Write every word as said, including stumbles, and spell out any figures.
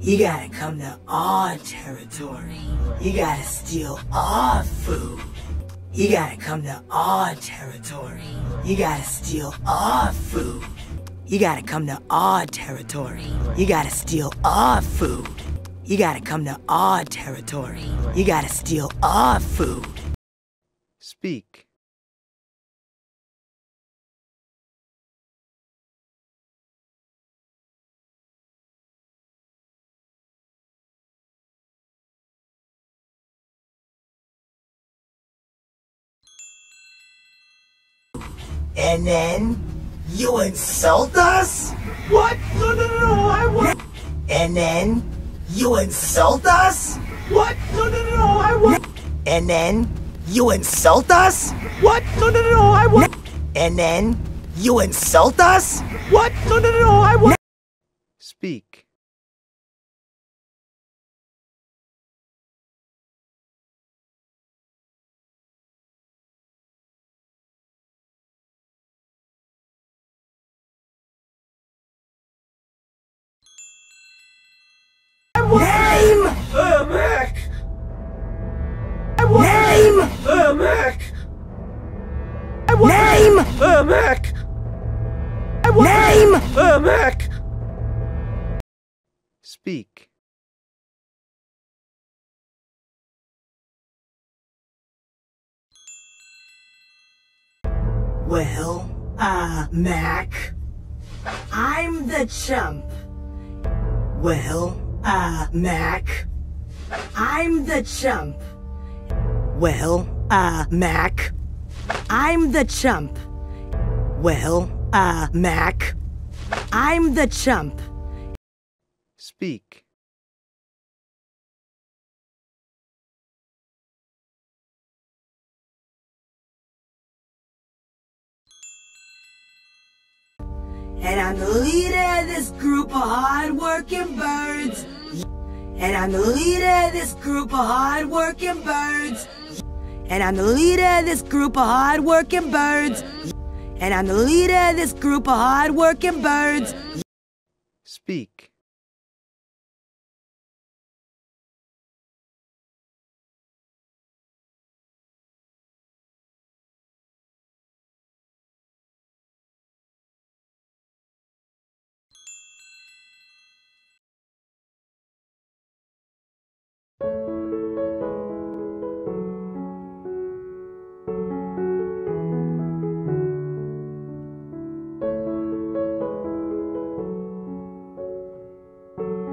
You gotta come to our territory. You gotta steal our food. You gotta come to our territory. You gotta steal our food. You gotta come to our territory. You gotta steal our food. You gotta come to our territory. You gotta steal our food. Speak. And then you insult us? What? No, no, no, no, I want. And then you insult us? What? No, no, no, no, I want. And then you insult us? What? No, no, no, no, I want. And then you insult us? What? No, no, no, no, I want. Speak. Name! Uh, Mack! I want Name! Uh, Mack! I want Name! Uh, Mack! I want Name! Uh, Mack! Speak. Well, uh, Mack, I'm the chump. Well, Uh, Mack, I'm the chump. Well, uh, Mack, I'm the chump. Well, uh, Mack, I'm the chump. Speak. And I'm the leader of this group of hard-working birds. And I'm the leader of this group of hard-working birds. And I'm the leader of this group of hard-working birds. And I'm the leader of this group of hard-working birds. Speak.